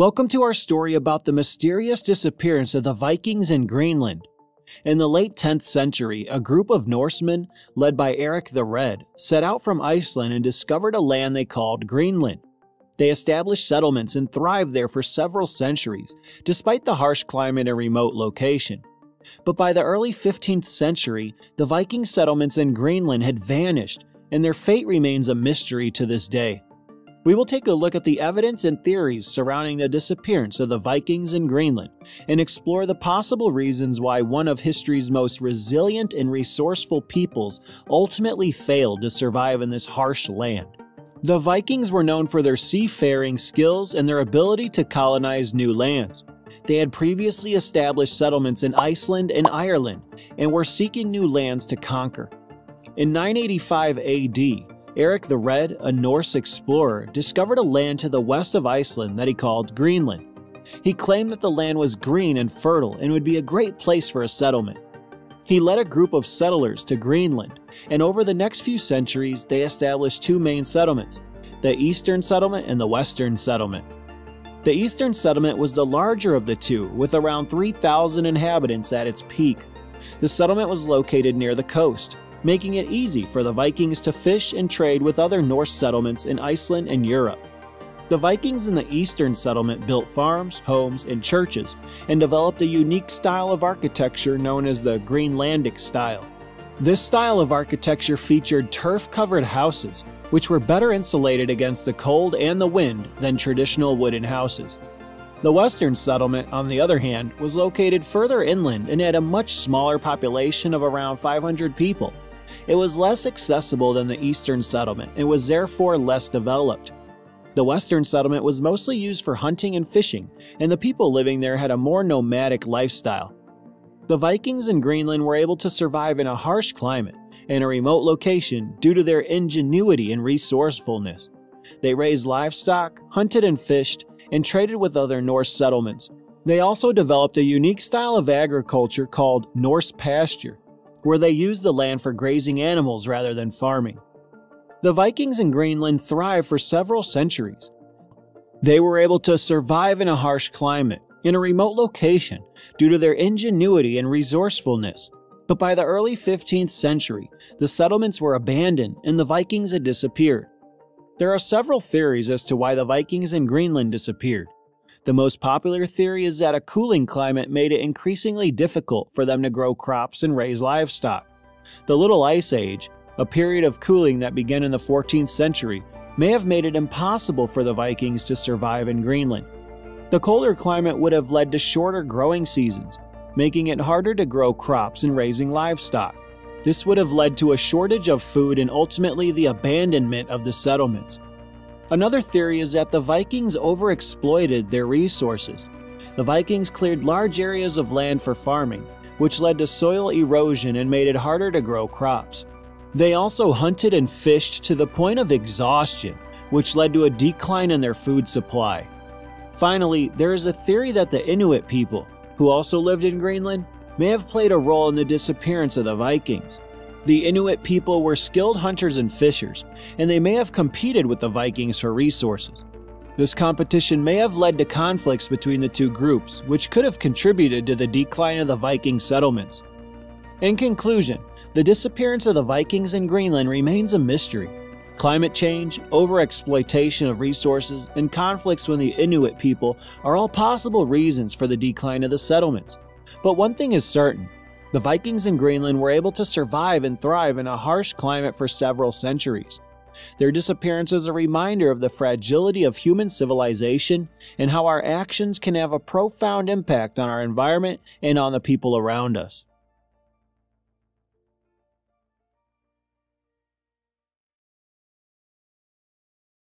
Welcome to our story about the mysterious disappearance of the Vikings in Greenland. In the late 10th century, a group of Norsemen, led by Erik the Red, set out from Iceland and discovered a land they called Greenland. They established settlements and thrived there for several centuries, despite the harsh climate and remote location. But by the early 15th century, the Viking settlements in Greenland had vanished, and their fate remains a mystery to this day. We will take a look at the evidence and theories surrounding the disappearance of the Vikings in Greenland and explore the possible reasons why one of history's most resilient and resourceful peoples ultimately failed to survive in this harsh land. The Vikings were known for their seafaring skills and their ability to colonize new lands. They had previously established settlements in Iceland and Ireland and were seeking new lands to conquer. In 985 AD, Erik the Red, a Norse explorer, discovered a land to the west of Iceland that he called Greenland. He claimed that the land was green and fertile and would be a great place for a settlement. He led a group of settlers to Greenland, and over the next few centuries they established two main settlements, the Eastern Settlement and the Western Settlement. The Eastern Settlement was the larger of the two, with around 3,000 inhabitants at its peak. The settlement was located near the coast, making it easy for the Vikings to fish and trade with other Norse settlements in Iceland and Europe. The Vikings in the Eastern Settlement built farms, homes, and churches, and developed a unique style of architecture known as the Greenlandic style. This style of architecture featured turf-covered houses, which were better insulated against the cold and the wind than traditional wooden houses. The Western Settlement, on the other hand, was located further inland and had a much smaller population of around 500 people. It was less accessible than the Eastern Settlement and was therefore less developed. The Western Settlement was mostly used for hunting and fishing, and the people living there had a more nomadic lifestyle. The Vikings in Greenland were able to survive in a harsh climate and a remote location due to their ingenuity and resourcefulness. They raised livestock, hunted and fished, and traded with other Norse settlements. They also developed a unique style of agriculture called Norse pasture, where they used the land for grazing animals rather than farming. The Vikings in Greenland thrived for several centuries. They were able to survive in a harsh climate, in a remote location, due to their ingenuity and resourcefulness. But by the early 15th century, the settlements were abandoned and the Vikings had disappeared. There are several theories as to why the Vikings in Greenland disappeared. The most popular theory is that a cooling climate made it increasingly difficult for them to grow crops and raise livestock. The Little Ice Age, a period of cooling that began in the 14th century, may have made it impossible for the Vikings to survive in Greenland. The colder climate would have led to shorter growing seasons, making it harder to grow crops and raising livestock. This would have led to a shortage of food and ultimately the abandonment of the settlements. Another theory is that the Vikings overexploited their resources. The Vikings cleared large areas of land for farming, which led to soil erosion and made it harder to grow crops. They also hunted and fished to the point of exhaustion, which led to a decline in their food supply. Finally, there is a theory that the Inuit people, who also lived in Greenland, may have played a role in the disappearance of the Vikings. The Inuit people were skilled hunters and fishers, and they may have competed with the Vikings for resources. This competition may have led to conflicts between the two groups, which could have contributed to the decline of the Viking settlements. In conclusion, the disappearance of the Vikings in Greenland remains a mystery. Climate change, overexploitation of resources, and conflicts with the Inuit people are all possible reasons for the decline of the settlements. But one thing is certain. The Vikings in Greenland were able to survive and thrive in a harsh climate for several centuries. Their disappearance is a reminder of the fragility of human civilization and how our actions can have a profound impact on our environment and on the people around us.